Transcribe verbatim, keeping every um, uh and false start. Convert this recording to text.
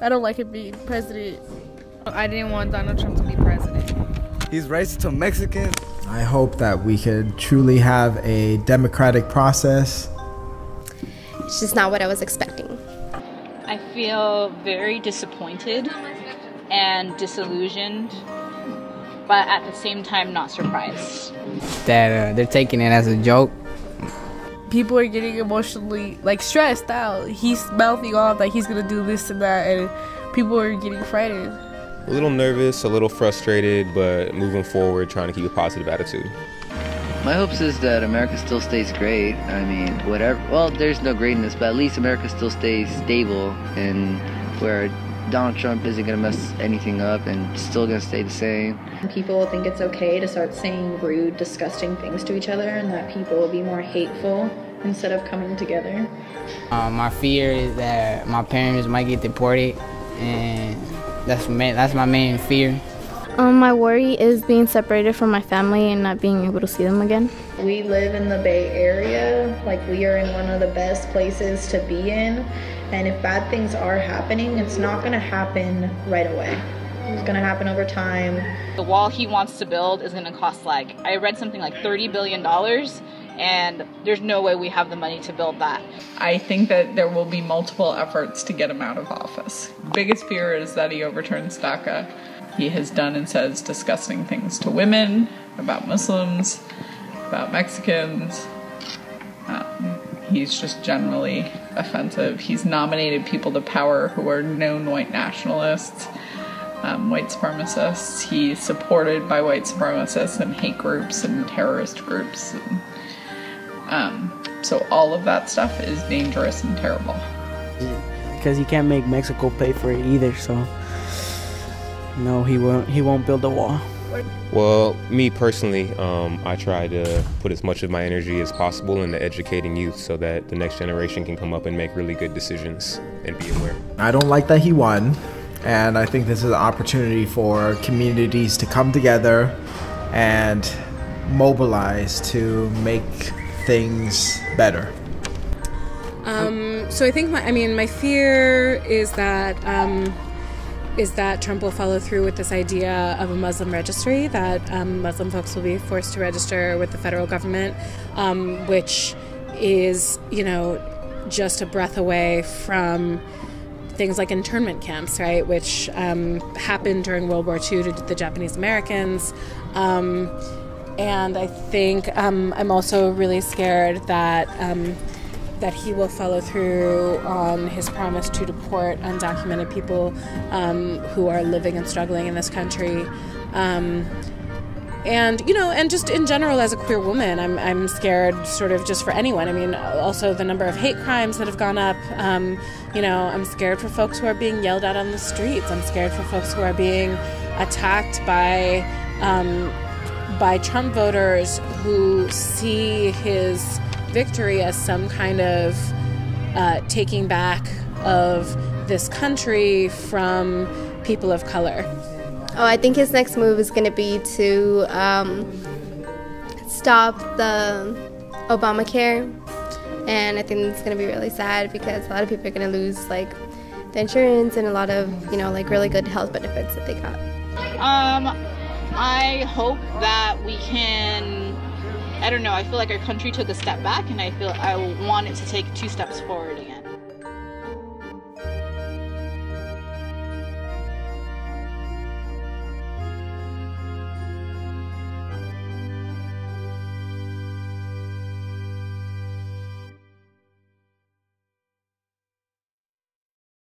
I don't like him being president. I didn't want Donald Trump to be president. He's racist to Mexicans. I hope that we could truly have a democratic process. It's just not what I was expecting. I feel very disappointed and disillusioned, but at the same time not surprised. That uh, they're taking it as a joke. People are getting emotionally like stressed out. He's mouthing off like he's gonna do this and that, and people are getting frightened. A little nervous, a little frustrated, but moving forward, trying to keep a positive attitude. My hopes is that America still stays great. I mean, whatever, well, there's no greatness, but at least America still stays stable, and where Donald Trump isn't gonna mess anything up and still gonna stay the same. People think it's okay to start saying rude, disgusting things to each other, and that people will be more hateful instead of coming together. Uh, my fear is that my parents might get deported, and That's my, that's my main fear. Um, my worry is being separated from my family and not being able to see them again. We live in the Bay Area. Like, we are in one of the best places to be in. And if bad things are happening, it's not going to happen right away. It's going to happen over time. The wall he wants to build is going to cost, like, I read something like thirty billion dollars. And there's no way we have the money to build that. I think that there will be multiple efforts to get him out of office. Biggest fear is that he overturns DACA. He has done and says disgusting things to women, about Muslims, about Mexicans. Um, he's just generally offensive. He's nominated people to power who are known white nationalists, um, white supremacists. He's supported by white supremacists and hate groups and terrorist groups. And, Um, so all of that stuff is dangerous and terrible. Because he can't make Mexico pay for it either, so no, he won't, he won't build a wall. Well, me personally, um, I try to put as much of my energy as possible into educating youth so that the next generation can come up and make really good decisions and be aware. I don't like that he won, and I think this is an opportunity for communities to come together and mobilize to make things better. Um, so I think my, I mean, my fear is that um, is that Trump will follow through with this idea of a Muslim registry, that um, Muslim folks will be forced to register with the federal government, um, which is, you know, just a breath away from things like internment camps, right, which um, happened during World War Two to the Japanese-Americans. Um, And I think um, I'm also really scared that um, that he will follow through on his promise to deport undocumented people um, who are living and struggling in this country. Um, and, you know, and just in general, as a queer woman, I'm, I'm scared sort of just for anyone. I mean, also the number of hate crimes that have gone up. Um, you know, I'm scared for folks who are being yelled at on the streets. I'm scared for folks who are being attacked by... Um, by Trump voters who see his victory as some kind of uh, taking back of this country from people of color. Oh, I think his next move is going to be to um, stop the Obamacare, and I think it's going to be really sad because a lot of people are going to lose like the insurance and a lot of, you know, like really good health benefits that they got. Um. I hope that we can, I don't know, I feel like our country took a step back, and I feel I want it to take two steps forward again.